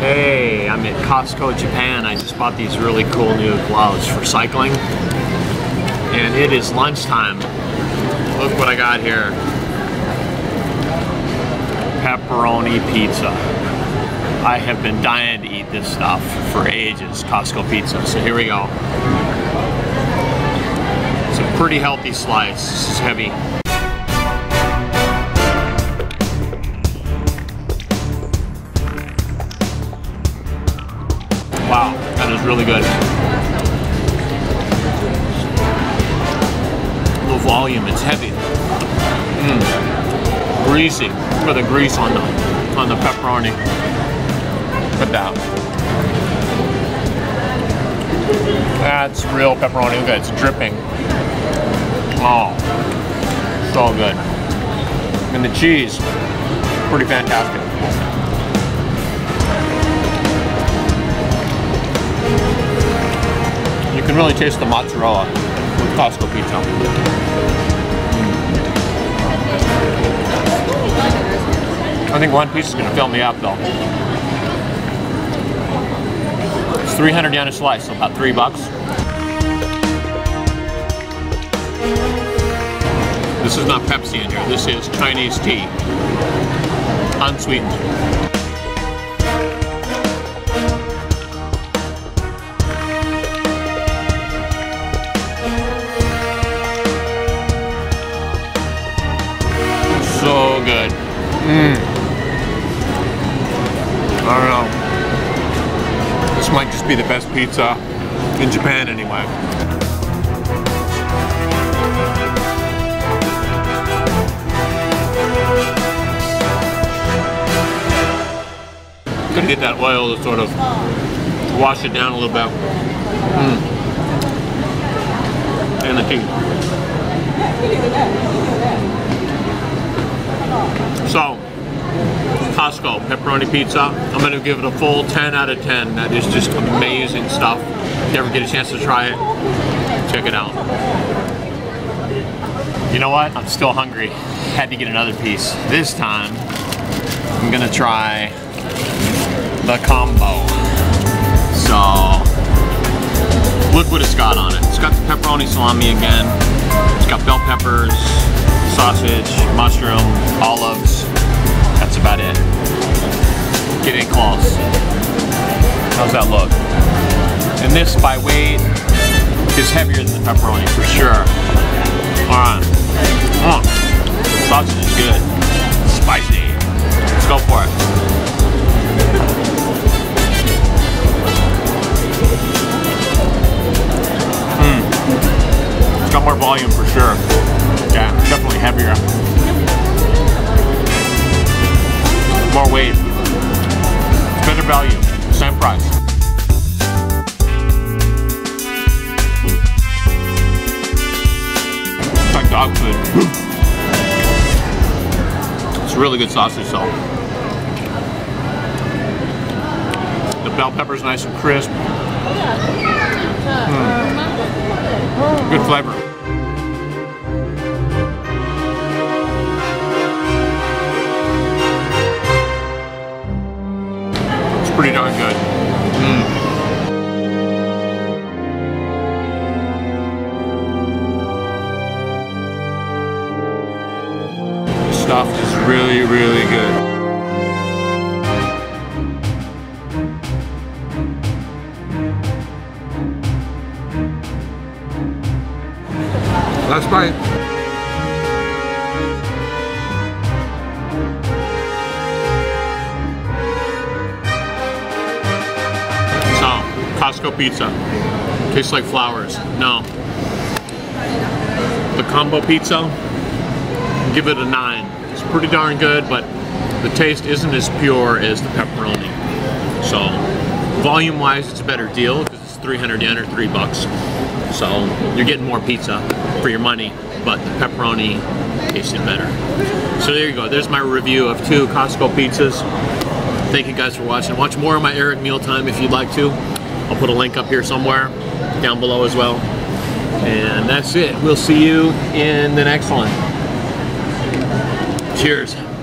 Hey, I'm at Costco, Japan. I just bought these really cool new gloves for cycling. And it is lunchtime. Look what I got here. Pepperoni pizza. I have been dying to eat this stuff for ages, Costco pizza. So here we go. It's a pretty healthy slice. This is heavy. Wow, that is really good. Low volume, it's heavy. Greasy, look at the grease on the pepperoni. Put that. That's real pepperoni. Look at it, it's dripping. Oh, so good. And the cheese, pretty fantastic. You can really taste the mozzarella with Costco pizza. I think one piece is going to fill me up though. It's 300 yen a slice, so about $3. This is not Pepsi in here, this is Chinese tea. Unsweetened. So good. I don't know. This might just be the best pizza in Japan anyway. Gonna get that oil to sort of wash it down a little bit. And the tea. So, Costco pepperoni pizza. I'm going to give it a full 10 out of 10. That is just amazing stuff. If you ever get a chance to try it, check it out. You know what? I'm still hungry. Had to get another piece. This time, I'm going to try the combo. So, look what it's got on it. It's got the pepperoni salami again. It's got bell peppers, sausage, mushroom, olives. That's about it. Get in close. How's that look? And this, by weight, is heavier than the pepperoni for sure. All right. Sausage is good. It's spicy. Let's go for it. It's got more volume for sure. Yeah, definitely heavier. More weight. Better value. Same price. It's like dog food. It's really good sausage though. The bell pepper's nice and crisp. Good flavor. Pretty darn good. The stuff is really, really good. Last bite. Costco pizza. Tastes like flowers. No. The combo pizza, give it a 9. It's pretty darn good, but the taste isn't as pure as the pepperoni. So, volume-wise, it's a better deal because it's 300 yen or $3. So, you're getting more pizza for your money, but the pepperoni tasted better. So there you go. There's my review of 2 Costco pizzas. Thank you guys for watching. Watch more of my Eric Meal Time if you'd like to. I'll put a link up here somewhere, down below as well. And that's it. We'll see you in the next one. Cheers.